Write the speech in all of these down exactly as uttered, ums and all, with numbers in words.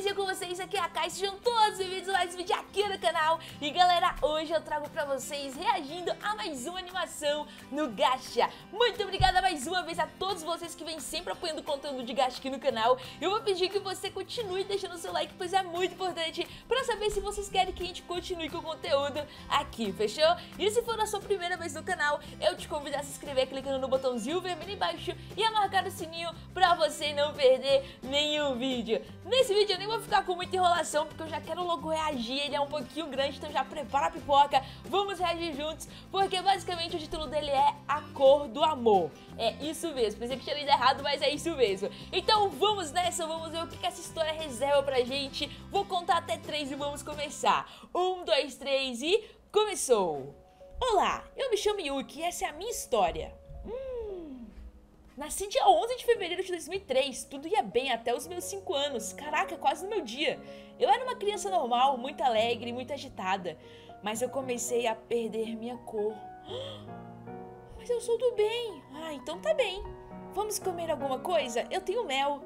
Feliz dia com vocês, aqui é a Kai, sejam todos bem-vindos a mais um vídeo aqui no canal. E galera, hoje eu trago pra vocês reagindo a mais uma animação no Gacha. Muito obrigada mais uma vez a todos vocês que vêm sempre apoiando o conteúdo de Gacha aqui no canal. Eu vou pedir que você continue deixando o seu like, pois é muito importante pra saber se vocês querem que a gente continue com o conteúdo aqui, fechou? E se for a sua primeira vez no canal, eu te convido a se inscrever clicando no botãozinho vermelho embaixo e a marcar o sininho pra você não perder nenhum vídeo. Nesse vídeo eu nem vou ficar com muita enrolação, porque eu já quero logo reagir, ele é um pouquinho grande, então já prepara a pipoca, vamos reagir juntos, porque basicamente o título dele é A Cor do Amor. É isso mesmo, pensei que tinha lido errado, mas é isso mesmo. Então vamos nessa, vamos ver o que, que essa história reserva pra gente. Vou contar até três e vamos começar. Um, dois, três e começou! Olá, eu me chamo Yuki e essa é a minha história. Nasci dia onze de fevereiro de dois mil e três, tudo ia bem até os meus cinco anos, caraca, quase no meu dia. Eu era uma criança normal, muito alegre, muito agitada, mas eu comecei a perder minha cor. Mas eu sou do bem. Ah, então tá bem. Vamos comer alguma coisa? Eu tenho mel.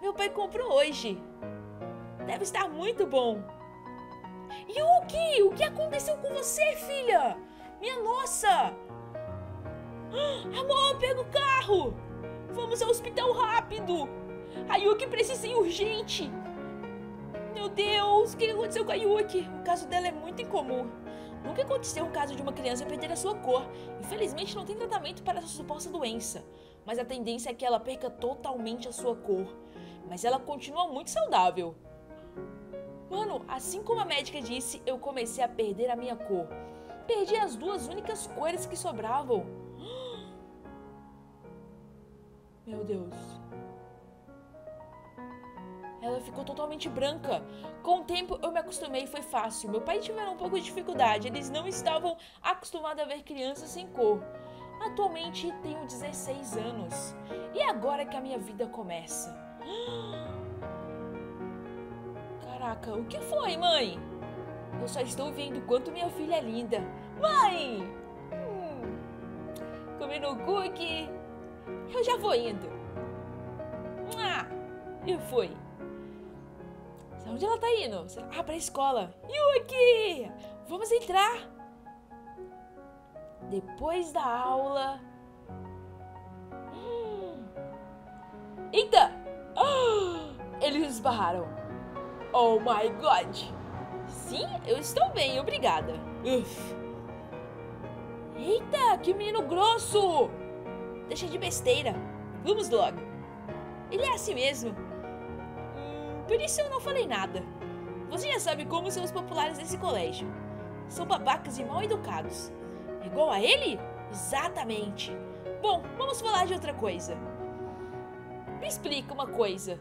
Meu pai comprou hoje. Deve estar muito bom. Yuki, o que aconteceu com você, filha? Minha nossa! Amor, pega o carro! Vamos ao hospital rápido! A Yuki precisa ir urgente! Meu Deus, o que aconteceu com a Yuki? O caso dela é muito incomum. Nunca aconteceu um caso de uma criança perder a sua cor. Infelizmente não tem tratamento para essa suposta doença. Mas a tendência é que ela perca totalmente a sua cor. Mas ela continua muito saudável. Mano, assim como a médica disse, eu comecei a perder a minha cor. Perdi as duas únicas cores que sobravam. Meu Deus. Ela ficou totalmente branca. Com o tempo eu me acostumei e foi fácil. Meu pai tiveram um pouco de dificuldade. Eles não estavam acostumados a ver crianças sem cor. Atualmente tenho dezesseis anos. E agora que a minha vida começa. Caraca, o que foi, mãe? Eu só estou vendo o quanto minha filha é linda. Mãe! Hum, comendo o cookie. Eu já vou indo. Ah, e foi. Onde ela tá indo? Ah, pra escola. Yuki! Vamos entrar. Depois da aula. Hum. Eita! Oh, eles esbarraram. Oh my god! Sim, eu estou bem, obrigada. Uf. Eita, que menino grosso! Deixa de besteira. Vamos logo. Ele é assim mesmo. Hum, por isso eu não falei nada. Você já sabe como são os populares desse colégio. São babacas e mal educados. Igual a ele? Exatamente. Bom, vamos falar de outra coisa. Me explica uma coisa.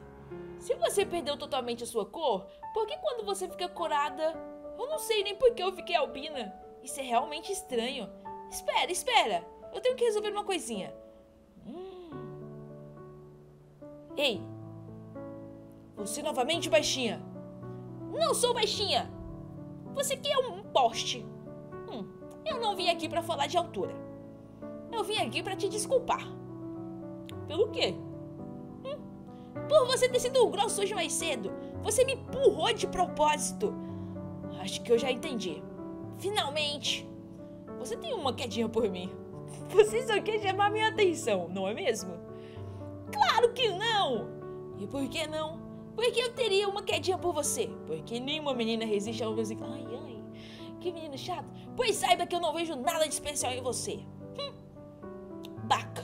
Se você perdeu totalmente a sua cor, por que quando você fica corada... Eu não sei nem por que eu fiquei albina. Isso é realmente estranho. Espera, espera. Eu tenho que resolver uma coisinha. Ei, você novamente, baixinha? Não sou baixinha. Você que é um poste. Hum, eu não vim aqui pra falar de altura. Eu vim aqui pra te desculpar. Pelo quê? Hum, por você ter sido grosso hoje mais cedo. Você me empurrou de propósito. Acho que eu já entendi. Finalmente. Você tem uma quedinha por mim. Você só quer chamar minha atenção, não é mesmo? Claro que não! E por que não? Porque eu teria uma quedinha por você. Porque nenhuma menina resiste ao meu... Ai, ai, que menino chato. Pois saiba que eu não vejo nada de especial em você. Hum. Baca.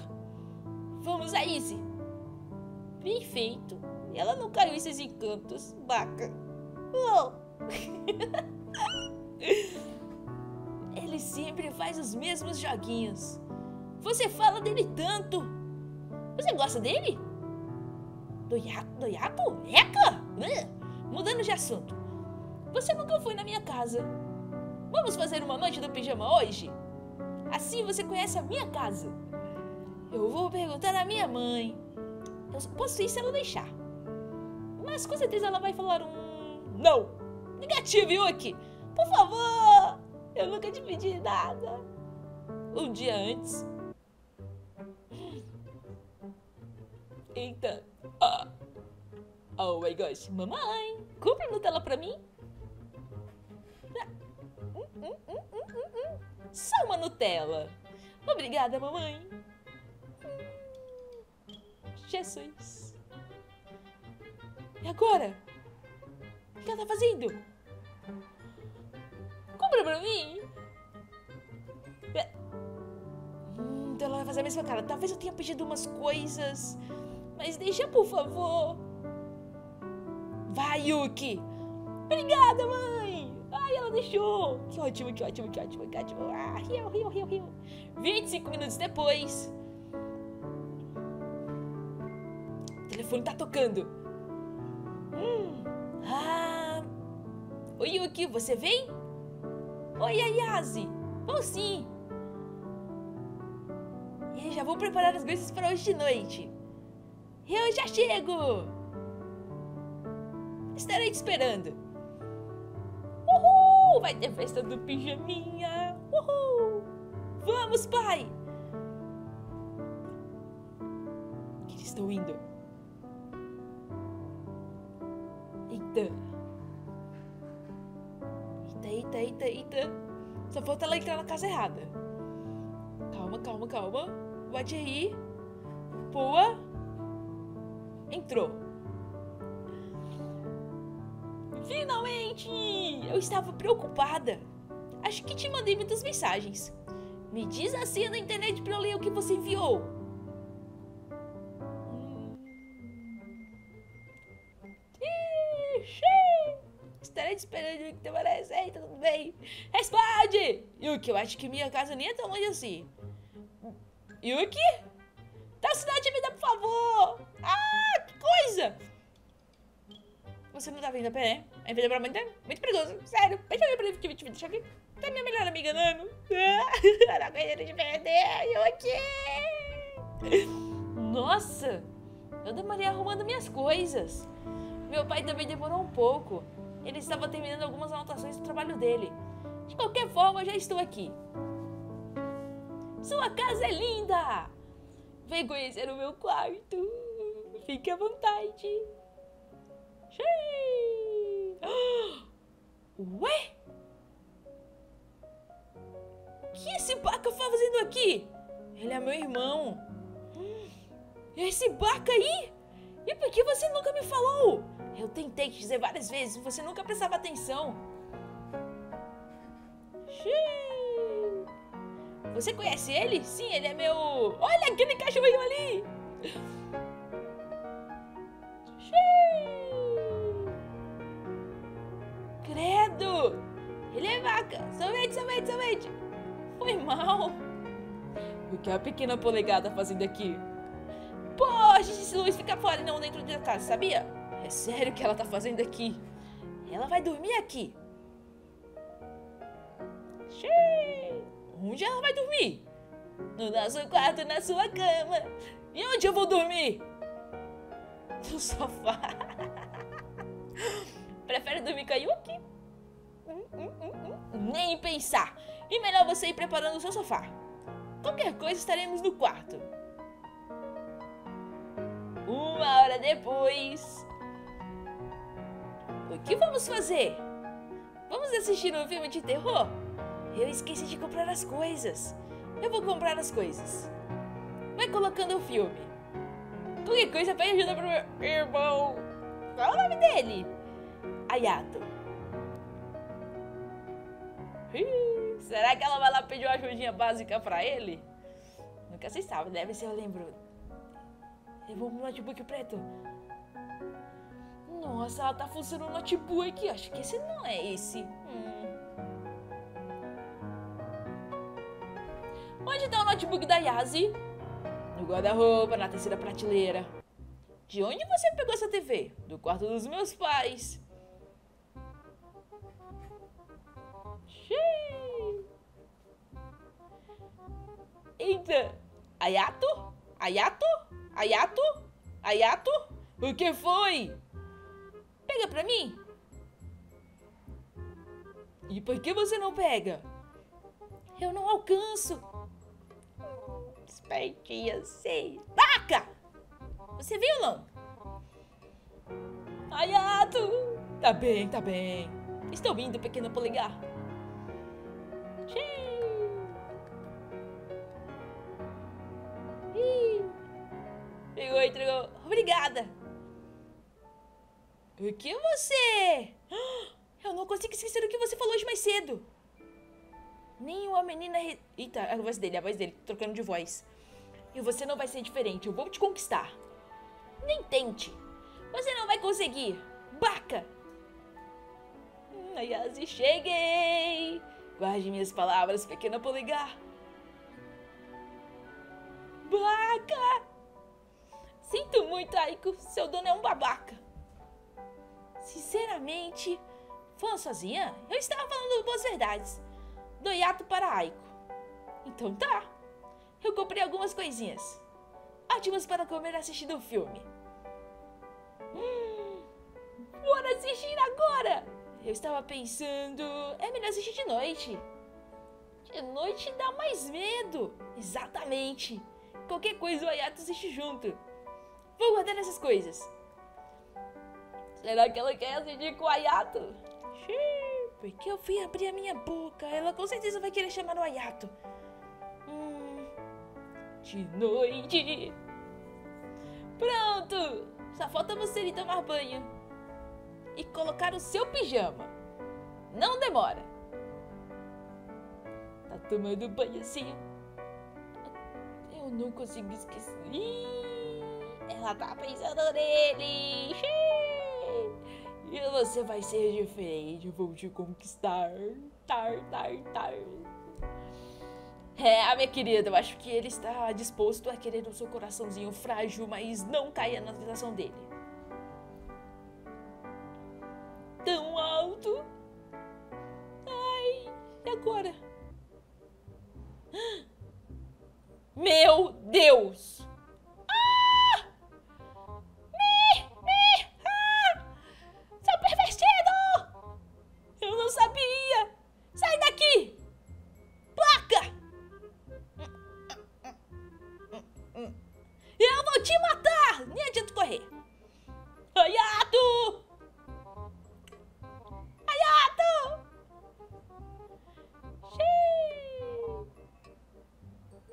Vamos a Izzy. Bem feito. Ela não caiu em seus encantos. Baca. Uou. Ele sempre faz os mesmos joguinhos. Você fala dele tanto. Você gosta dele? Do Yato? Do Yato? Eca! Uh, mudando de assunto. Você nunca foi na minha casa. Vamos fazer uma noite do pijama hoje? Assim você conhece a minha casa. Eu vou perguntar à minha mãe. Eu posso ir se ela deixar. Mas com certeza ela vai falar um... Não! Negativo, Yuki! Por favor! Eu nunca te pedi nada. Um dia antes... Eita. Ah. Oh my gosh, mamãe, compre Nutella pra mim? Hum, hum, hum, hum, hum. Só uma Nutella. Obrigada, mamãe. Hum. Jesus. E agora? O que ela tá fazendo? Compra pra mim? Hum, então ela vai fazer a mesma cara. Talvez eu tenha pedido umas coisas, mas deixa, por favor. Vai, Yuki. Obrigada, mãe. Ai, ela deixou. Que ótimo, que ótimo, que ótimo, que ótimo. Ah, riu, riu, riu, riu. vinte e cinco minutos depois. O telefone tá tocando. Hum. Ah. Oi, Yuki, você vem? Oi, Ayase. Vou sim. E já vou preparar as coisas para hoje de noite. Eu já chego. Estarei te esperando. Uhul! Vai ter festa do pijaminha. Uhul! Vamos, pai! Que estou indo. Eita. Eita, eita, eita, eita. Só falta ela entrar na casa errada. Calma, calma, calma. Pode ir. Boa. Entrou. Finalmente! Eu estava preocupada. Acho que te mandei muitas mensagens. Me diz assim na internet pra eu ler o que você enviou. Ixi! Estarei te esperando o que tem mais. Eita, tudo bem? Responde! Yuki, eu acho que minha casa nem é tão longe assim. Yuki? Dá o sinal de vida, por favor! Ah, que coisa! Você não tá vindo a pé, né? A vida pra mãe é muito perigoso. Sério, deixa eu ver pra ele que me deixa aqui. Tá minha melhor amiga, Nano. Eu não aguento de perder. Eu aqui. Nossa. Eu demorei arrumando minhas coisas. Meu pai também demorou um pouco. Ele estava terminando algumas anotações do trabalho dele. De qualquer forma, eu já estou aqui. Sua casa é linda. Vem conhecer o meu quarto. Fique à vontade. Ué? O que esse Baca fazendo aqui? Ele é meu irmão. Esse Baca aí? E por que você nunca me falou? Eu tentei te dizer várias vezes, você nunca prestava atenção. Você conhece ele? Sim, ele é meu... Olha aquele cachorrinho ali! Credo! Ele é vaca! Somente, somente, somente! Foi mal! O que a pequena polegada fazendo aqui? Poxa, esse Luiz fica fora e não dentro da casa, sabia? É sério o que ela tá fazendo aqui? Ela vai dormir aqui! Xiii. Onde ela vai dormir? No nosso quarto, na sua cama! E onde eu vou dormir? No sofá! Prefere dormir com a Yuki? Hum, hum, hum, hum. Nem pensar. E melhor você ir preparando o seu sofá. Qualquer coisa estaremos no quarto. Uma hora depois. O que vamos fazer? Vamos assistir um filme de terror? Eu esqueci de comprar as coisas. Eu vou comprar as coisas. Vai colocando o filme. Qualquer coisa vai ajuda pro meu irmão. Qual é o nome dele? Hayato. Ih, será que ela vai lá pedir uma ajudinha básica pra ele? Nunca se sabe, deve ser, eu lembro. Eu vou no notebook preto. Nossa, ela tá funcionando o notebook. Acho que esse não é esse. Hum. Onde tá o notebook da Ayase? No guarda-roupa, na terceira prateleira. De onde você pegou essa T V? Do quarto dos meus pais. Eita! Ayato? Ayato? Ayato? Ayato? O que foi? Pega pra mim! E por que você não pega? Eu não alcanço! Espertinha, sei! Vaca! Você viu ou não? Ayato! Tá bem, tá bem. Estou indo, pequeno polegar. Pegou e entregou. Obrigada! O que você... Eu não consigo esquecer o que você falou hoje mais cedo. Nem uma menina... Re... Eita, é a voz dele, é a voz dele. Trocando de voz. E você não vai ser diferente. Eu vou te conquistar. Nem tente. Você não vai conseguir. Baca! Hum, Ayase, cheguei! Guarde minhas palavras, pequena polegar. Baca! Sinto muito, Aiko. Seu dono é um babaca. Sinceramente, falando sozinha, eu estava falando boas verdades. Do Ayato para Aiko. Então tá. Eu comprei algumas coisinhas. Ótimas para comer assistindo o filme. Hum, bora assistir agora! Eu estava pensando... É melhor assistir de noite. De noite dá mais medo. Exatamente. Qualquer coisa o Ayato assiste junto. Vou guardar essas coisas. Será que ela quer assistir com o Ayato? Porque eu fui abrir a minha boca. Ela com certeza vai querer chamar o Ayato. Hum, de noite. Pronto. Só falta você ir tomar banho. E colocar o seu pijama. Não demora. Tá tomando banho assim. Eu não consigo esquecer. Ela tá pensando nele. E você vai ser diferente. Eu vou te conquistar. Tar, tar, tar. É, minha querida, eu acho que ele está disposto a querer o seu coraçãozinho frágil, mas não caia na tentação dele. Tão alto. Ai, e agora? Meu Deus!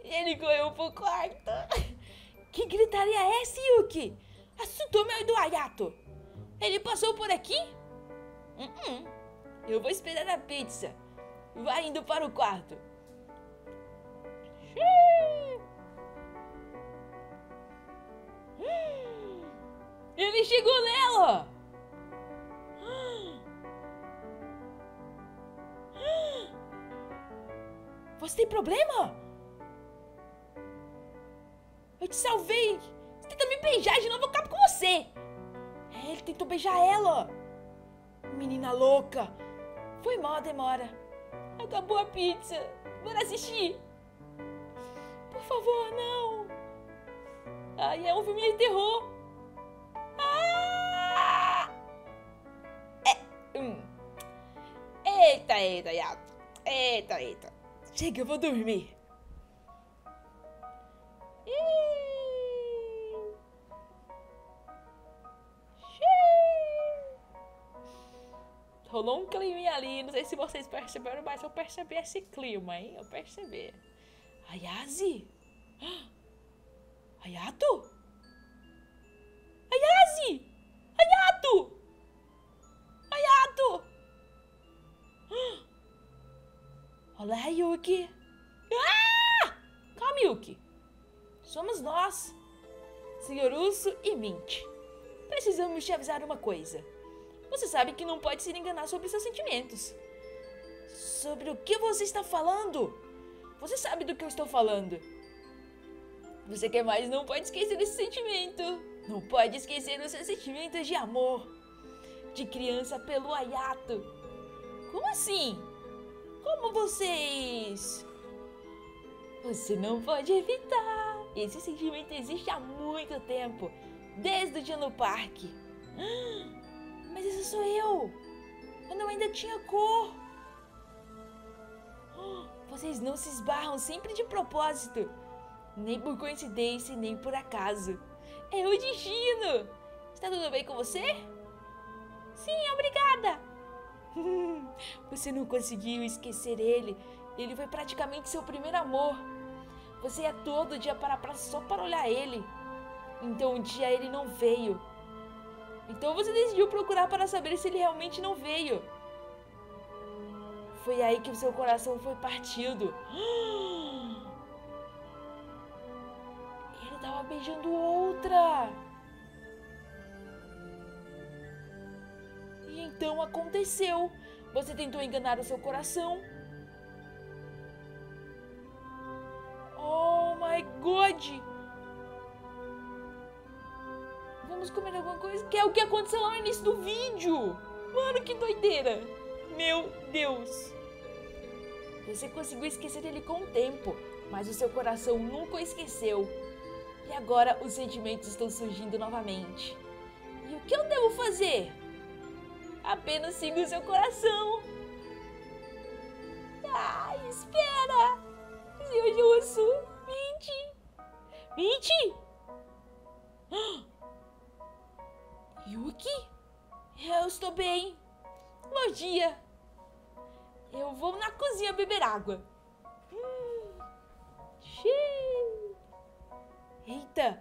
Ele correu pro quarto. Que gritaria é essa, Yuki? Assustou meu do Ayato. Ele passou por aqui? Uh-uh. Eu vou esperar a pizza. Vai indo para o quarto. Ele chegou nela. Você tem problema? Eu te salvei! Você tenta me beijar de novo, eu acabo com você! É, ele tentou beijar ela! Menina louca! Foi mal a demora! Acabou a pizza! Bora assistir! Por favor, não! Ai, é um filme de terror! Ah! É, hum. Eita, eita, Yato! Eita, eita! Chega, eu vou dormir! Rolou um clima ali, não sei se vocês perceberam, mas eu percebi esse clima, hein? Eu percebi. Ayase? Ayato? Ayase? Ayato? Ayato? Olá, Yuki. Ah! Calma, Yuki. Somos nós, Senhor Urso e Mint. Precisamos te avisar uma coisa. Você sabe que não pode se enganar sobre seus sentimentos. Sobre o que você está falando? Você sabe do que eu estou falando. Você quer mais? Não pode esquecer esse sentimento. Não pode esquecer os seus sentimentos de amor. De criança pelo Ayato. Como assim? Como vocês... Você não pode evitar. Esse sentimento existe há muito tempo. Desde o dia no parque. Ah! Mas essa sou eu! Quando eu ainda tinha cor! Vocês não se esbarram sempre de propósito! Nem por coincidência, nem por acaso! É o destino! Está tudo bem com você? Sim, obrigada. Você não conseguiu esquecer ele. Ele foi praticamente seu primeiro amor. Você ia todo dia para a praça só para olhar ele. Então um dia ele não veio. Então você decidiu procurar para saber se ele realmente não veio. Foi aí que o seu coração foi partido. Ele estava beijando outra. E então aconteceu. Você tentou enganar o seu coração. Oh my God! Vamos comer alguma coisa? Que é o que aconteceu lá no início do vídeo. Mano, que doideira. Meu Deus. Você conseguiu esquecer ele com o tempo, mas o seu coração nunca o esqueceu. E agora os sentimentos estão surgindo novamente. E o que eu devo fazer? Apenas siga o seu coração. Ah, espera. Senhor Urso, Mint. Mint? Ah! Yuki? Eu estou bem. Bom dia. Eu vou na cozinha beber água. Hum. Eita.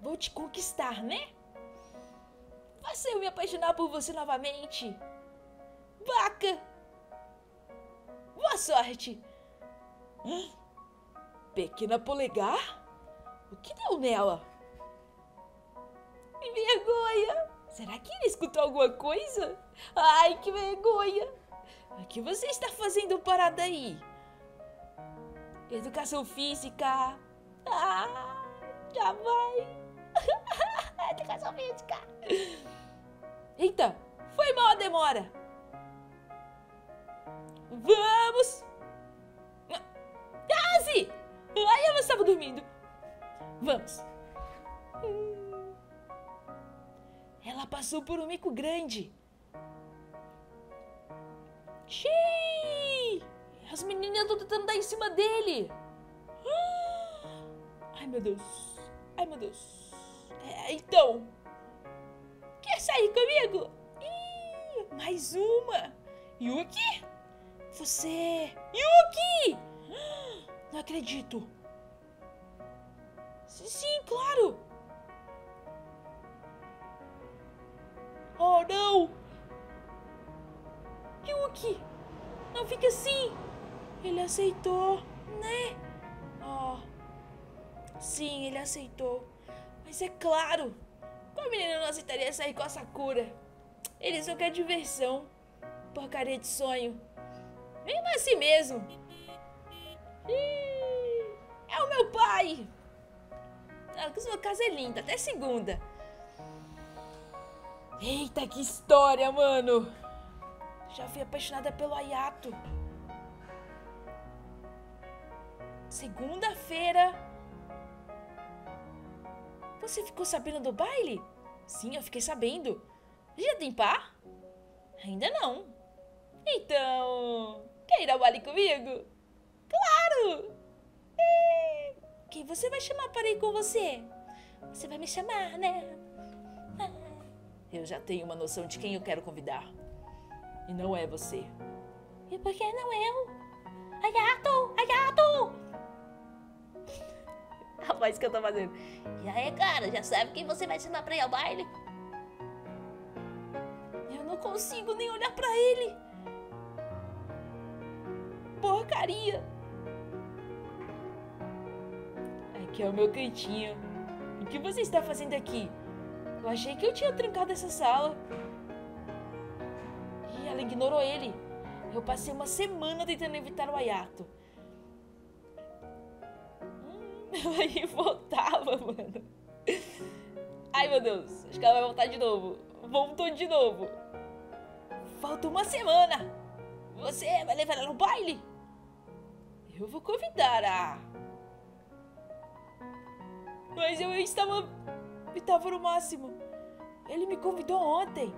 Vou te conquistar, né? Faça eu me apaixonar por você novamente. Vaca. Boa sorte. Hum. Pequena polegar? O que deu nela? Que vergonha! Será que ele escutou alguma coisa? Ai, que vergonha! O que você está fazendo parada aí? Educação física! Ah, já vai! Educação física! Eita, foi mal a demora! Vamos! Ah, sim! Ai, eu estava dormindo! Vamos! Ela passou por um mico grande. Xiii! As meninas estão tentando dar em cima dele. Ai, meu Deus. Ai, meu Deus. É, então. Quer sair comigo? Ih, mais uma. Yuki? Você... Yuki! Não acredito. Sim, claro. Oh, não! Yuki! Não fica assim! Ele aceitou, né? Oh. Sim, ele aceitou. Mas é claro! Qual menino não aceitaria sair com a Sakura? Ele só quer diversão. Porcaria de sonho. Mesmo assim mesmo! Ih, é o meu pai! Ah, sua casa é linda, até segunda. Eita, que história, mano! Já fui apaixonada pelo Ayato. Segunda-feira. Você ficou sabendo do baile? Sim, eu fiquei sabendo. Já tem par? Ainda não. Então, quer ir ao baile comigo? Claro! É. Quem você vai chamar para ir com você? Você vai me chamar, né? Eu já tenho uma noção de quem eu quero convidar. E não é você. E por que não eu? Ayato! Ayato! A voz que eu tô fazendo. E aí, cara, já sabe quem você vai chamar pra ir ao baile? Eu não consigo nem olhar pra ele. Porcaria! Aqui é o meu cantinho. O que você está fazendo aqui? Eu achei que eu tinha trancado essa sala. E ela ignorou ele. Eu passei uma semana tentando evitar o Ayato. Hum, ela aí voltava, mano. Ai, meu Deus. Acho que ela vai voltar de novo. Voltou de novo. Falta uma semana. Você vai levar ela no baile? Eu vou convidar a... Mas eu estava... estava no máximo. Ele me convidou ontem.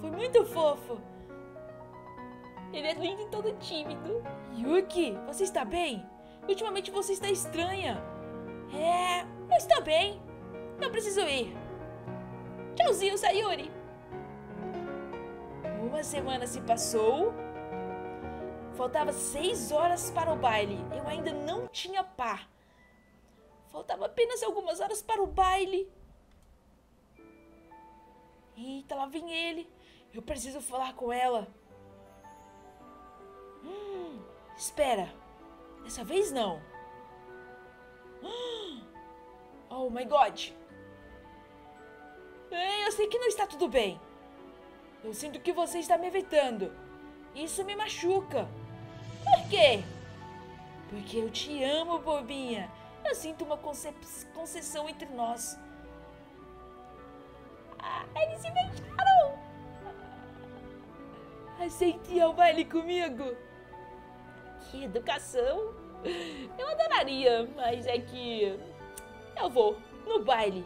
Foi muito fofo. Ele é lindo e todo tímido. Yuki, você está bem? Ultimamente você está estranha. É, eu estou bem. Não preciso ir. Tchauzinho, Sayuri. uma semana se passou. Faltava seis horas para o baile. Eu ainda não tinha par. Faltava apenas algumas horas para o baile. Eita, lá vem ele. Eu preciso falar com ela. Hum, espera. Dessa vez não. Oh my God. Ei, eu sei que não está tudo bem. Eu sinto que você está me evitando. Isso me machuca. Por quê? Porque eu te amo, bobinha. Eu sinto uma concessão entre nós. Ah, eles se beijaram. Aceite ir ao baile comigo. Que educação. Eu adoraria, mas é que... eu vou no baile.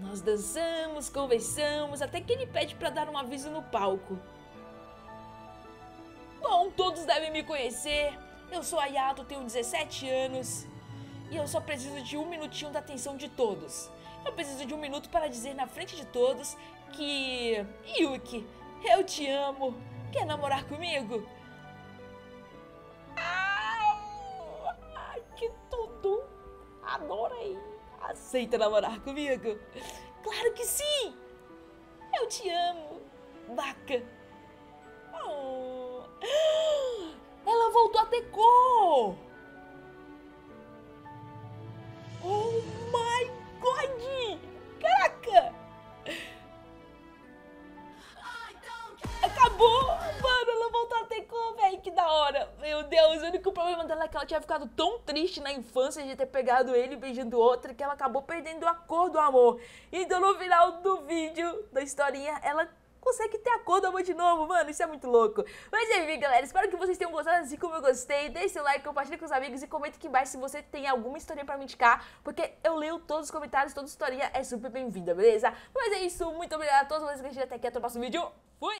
Nós dançamos, conversamos, até que ele pede para dar um aviso no palco. Bom, todos devem me conhecer. Eu sou a Ayato, tenho dezessete anos. E eu só preciso de um minutinho da atenção de todos. Eu preciso de um minuto para dizer na frente de todos que... Yuki, eu te amo. Quer namorar comigo? Ah, que tudo. Adorei. Aceita namorar comigo? Claro que sim! Eu te amo, vaca! Oh. Ela voltou a ter cor! Oh my God! Caraca! Acabou! Mano, ela voltou a ter cor, velho! Que da hora! Meu Deus, o único problema dela é que ela tinha ficado tão triste na infância de ter pegado ele beijando outra que ela acabou perdendo a cor do amor. Então no final do vídeo, da historinha, ela consegue ter a cor do amor de novo, mano. Isso é muito louco. Mas enfim, galera, espero que vocês tenham gostado assim como eu gostei. Deixe seu like, compartilhe com os amigos e comente aqui embaixo se você tem alguma historinha pra me indicar, porque eu leio todos os comentários, toda historinha é super bem-vinda, beleza? Mas é isso, muito obrigada a todos vocês que assistiram até aqui, até o próximo vídeo. Fui!